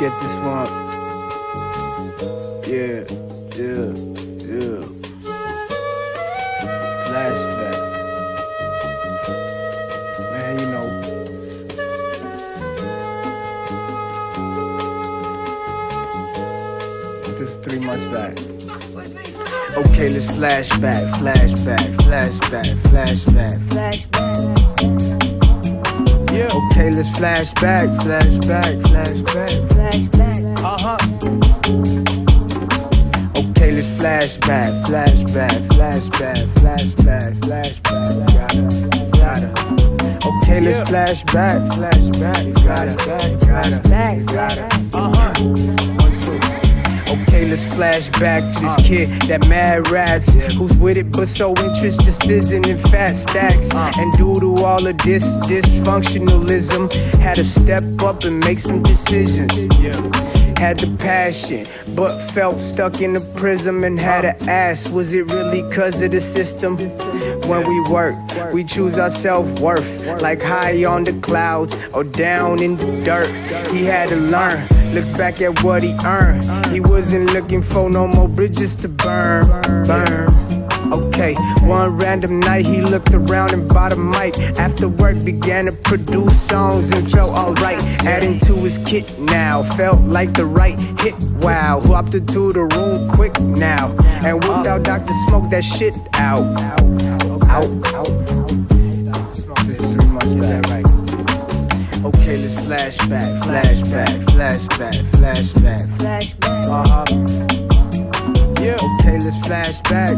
Let's get this one up. Yeah. Flashback. Man, you know. This is 3 months back. Okay, let's flashback. Yeah. Okay, let's flashback. Okay, let's flashback. Gotta. Okay, let's flashback. Gotta. 1, 2. Okay, let's flash back to this kid that mad raps, who's with it but so interest just isn't in fat stacks. And due to all of this dysfunctionalism, had to step up and make some decisions. Had the passion, but felt stuck in the prism, and had to ask, was it really cause of the system? When we work, we choose our self-worth, like high on the clouds or down in the dirt. He had to learn, look back at what he earned. He wasn't looking for no more bridges to burn. Okay, one random night he looked around and bought a mic. After work began to produce songs and felt alright. Adding to his kit now, felt like the right hit. Wow, hopped into the room quick now, and whipped out Dr. Smoke that shit out. This is 3 months back, right? Okay, let's flashback. Yeah. Okay, let's flashback.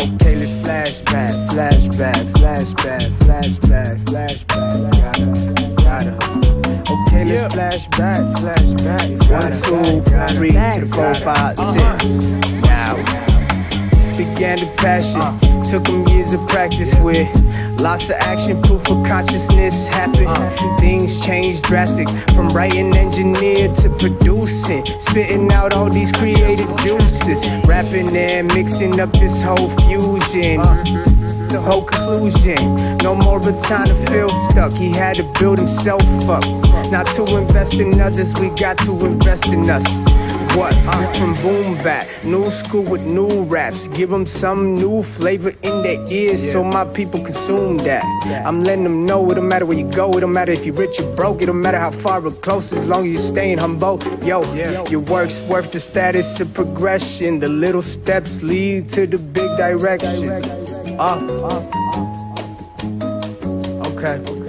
Okay, let's flashback. Gotta. Okay, let's flashback. 1, 2, 3, 4, 5, 6. Now. Began the passion, took him years of practice with lots of action, proof of consciousness happened. Things changed drastic, from writing engineer to producing, spitting out all these creative juices, rapping and mixing up this whole fusion. The whole conclusion, no more a time to feel stuck. He had to build himself up, not to invest in others, we got to invest in us. What? From boom back, new school with new raps, give them some new flavor in their ears, so my people consume that. I'm letting them know it don't matter where you go, it don't matter if you rich or broke, it don't matter how far or close, as long as you're staying humble. Your work's worth the status of progression, the little steps lead to the big directions. Okay.